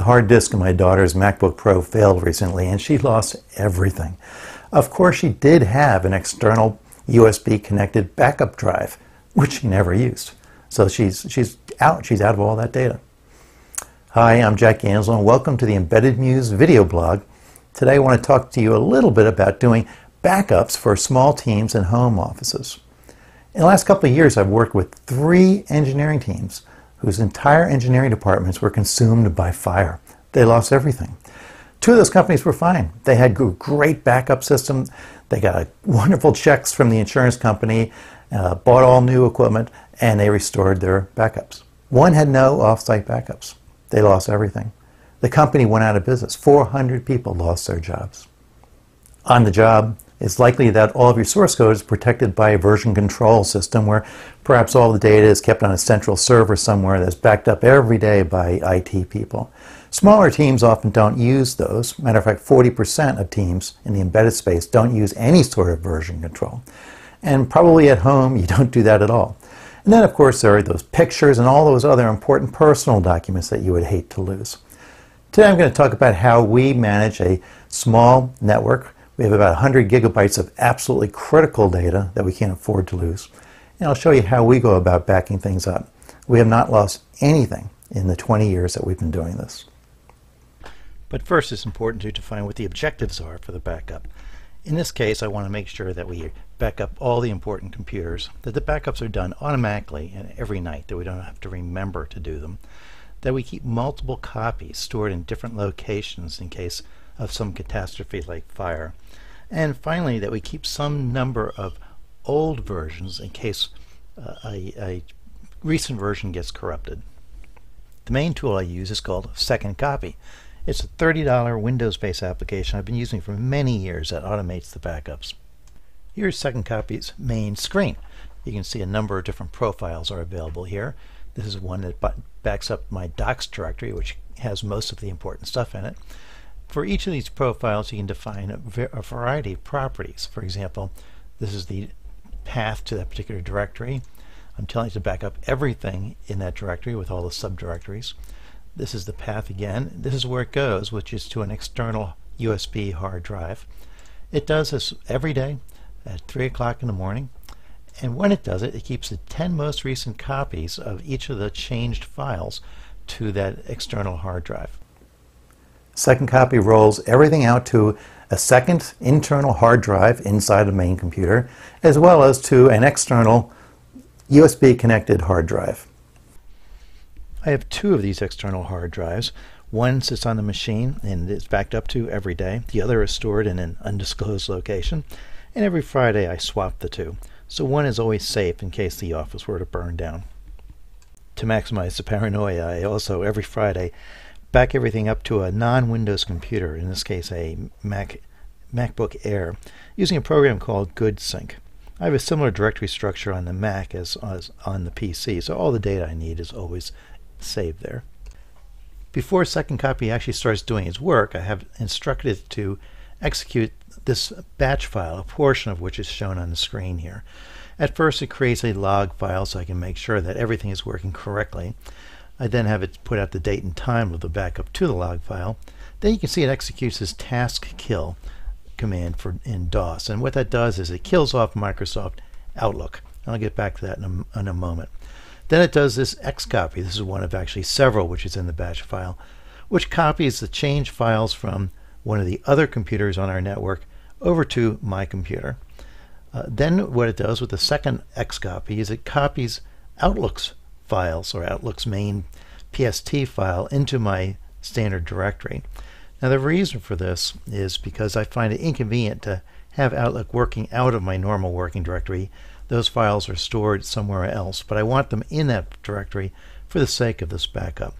The hard disk in my daughter's MacBook Pro failed recently and she lost everything. Of course, she did have an external USB connected backup drive, which she never used. So she's out of all that data. Hi, I'm Jack Ganssle and welcome to the Embedded Muse video blog. Today I want to talk to you a little bit about doing backups for small teams and home offices. In the last couple of years I've worked with 3 engineering teams whose entire engineering departments were consumed by fire. They lost everything. 2 of those companies were fine. They had a great backup system. They got wonderful checks from the insurance company, bought all new equipment, and they restored their backups. One had no off-site backups. They lost everything. The company went out of business. 400 people lost their jobs. On the job, it's likely that all of your source code is protected by a version control system where perhaps all the data is kept on a central server somewhere that's backed up every day by IT people. Smaller teams often don't use those. Matter of fact, 40% of teams in the embedded space don't use any sort of version control. And probably at home, you don't do that at all. And then, of course, there are those pictures and all those other important personal documents that you would hate to lose. Today, I'm going to talk about how we manage a small network. We have about 100 gigabytes of absolutely critical data that we can't afford to lose. And I'll show you how we go about backing things up. We have not lost anything in the 20 years that we've been doing this. But first, it's important to define what the objectives are for the backup. In this case, I want to make sure that we back up all the important computers, that the backups are done automatically and every night, that we don't have to remember to do them, that we keep multiple copies stored in different locations in case of some catastrophe like fire. And finally, that we keep some number of old versions in case a recent version gets corrupted. The main tool I use is called Second Copy. It's a $30 Windows-based application I've been using for many years that automates the backups. Here's Second Copy's main screen. You can see a number of different profiles are available here. This is one that backs up my docs directory, which has most of the important stuff in it. For each of these profiles, you can define a variety of properties. For example, this is the path to that particular directory. I'm telling it to back up everything in that directory with all the subdirectories. This is the path again. This is where it goes, which is to an external USB hard drive. It does this every day at 3 o'clock in the morning. And when it does it, it keeps the 10 most recent copies of each of the changed files to that external hard drive. Second Copy rolls everything out to a second internal hard drive inside the main computer, as well as to an external USB-connected hard drive. I have 2 of these external hard drives. One sits on the machine and it's backed up to every day. The other is stored in an undisclosed location. And every Friday I swap the 2. So one is always safe in case the office were to burn down. To maximize the paranoia, I also, every Friday, back everything up to a non-Windows computer, in this case a MacBook Air, using a program called GoodSync. I have a similar directory structure on the Mac as on the PC, so all the data I need is always saved there. Before Second Copy actually starts doing its work, I have instructed it to execute this batch file, a portion of which is shown on the screen here. At first it creates a log file so I can make sure that everything is working correctly. I then have it put out the date and time of the backup to the log file. Then you can see it executes this task kill command in DOS. And what that does is it kills off Microsoft Outlook. And I'll get back to that in a moment. Then it does this X copy. This is one of actually several which is in the batch file, which copies the change files from one of the other computers on our network over to my computer. Then what it does with the second X copy is it copies Outlook's files, or Outlook's main PST file, into my standard directory. Now the reason for this is because I find it inconvenient to have Outlook working out of my normal working directory. Those files are stored somewhere else, but I want them in that directory for the sake of this backup.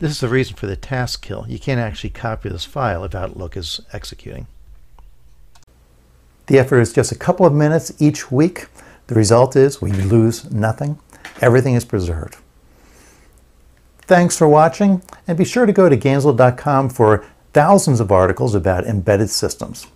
This is the reason for the task kill. You can't actually copy this file if Outlook is executing. The effort is just a couple of minutes each week. The result is we lose nothing. Everything is preserved. Thanks for watching, and be sure to go to ganssle.com for thousands of articles about embedded systems.